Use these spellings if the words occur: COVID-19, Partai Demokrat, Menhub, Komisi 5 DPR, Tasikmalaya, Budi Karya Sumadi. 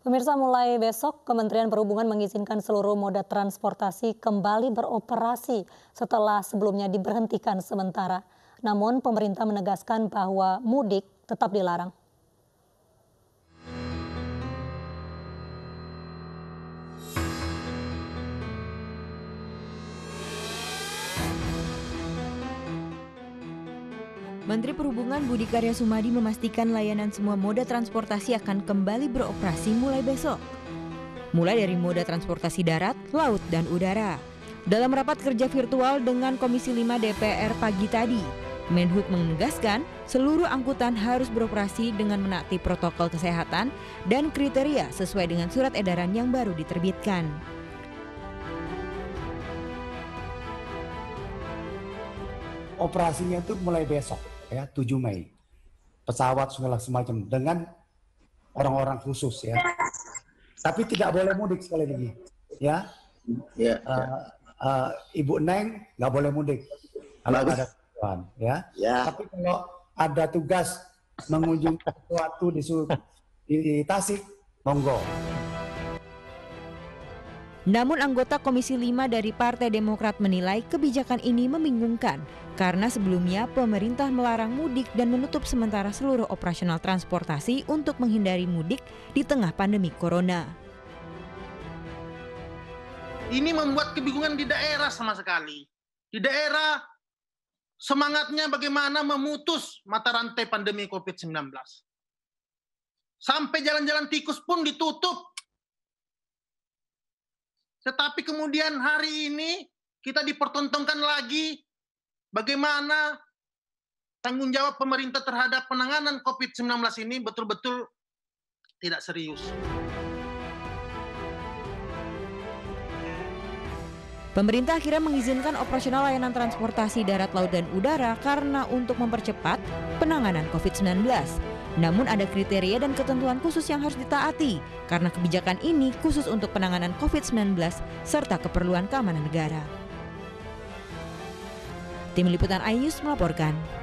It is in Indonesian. Pemirsa, mulai besok Kementerian Perhubungan mengizinkan seluruh moda transportasi kembali beroperasi setelah sebelumnya diberhentikan sementara. Namun pemerintah menegaskan bahwa mudik tetap dilarang. Menteri Perhubungan Budi Karya Sumadi memastikan layanan semua moda transportasi akan kembali beroperasi mulai besok. Mulai dari moda transportasi darat, laut, dan udara. Dalam rapat kerja virtual dengan Komisi 5 DPR pagi tadi, Menhub menegaskan seluruh angkutan harus beroperasi dengan menaati protokol kesehatan dan kriteria sesuai dengan surat edaran yang baru diterbitkan. Operasinya itu mulai besok. Ya, 7 Mei, pesawat segala semacam dengan orang-orang khusus ya. Tapi tidak boleh mudik sekali lagi, ya. Ibu Neng nggak boleh mudik kalau ada tujuan, ya. Tapi kalau ada tugas mengunjungi sesuatu di Tasik, monggo. Namun anggota Komisi 5 dari Partai Demokrat menilai kebijakan ini membingungkan karena sebelumnya pemerintah melarang mudik dan menutup sementara seluruh operasional transportasi untuk menghindari mudik di tengah pandemi corona. Ini membuat kebingungan di daerah sama sekali. Di daerah semangatnya bagaimana memutus mata rantai pandemi COVID-19. Sampai jalan-jalan tikus pun ditutup. Tetapi kemudian hari ini kita dipertontonkan lagi bagaimana tanggung jawab pemerintah terhadap penanganan COVID-19 ini betul-betul tidak serius. Pemerintah akhirnya mengizinkan operasional layanan transportasi darat, laut, dan udara karena untuk mempercepat penanganan COVID-19. Namun ada kriteria dan ketentuan khusus yang harus ditaati karena kebijakan ini khusus untuk penanganan COVID-19 serta keperluan keamanan negara. Tim Liputan iNews melaporkan.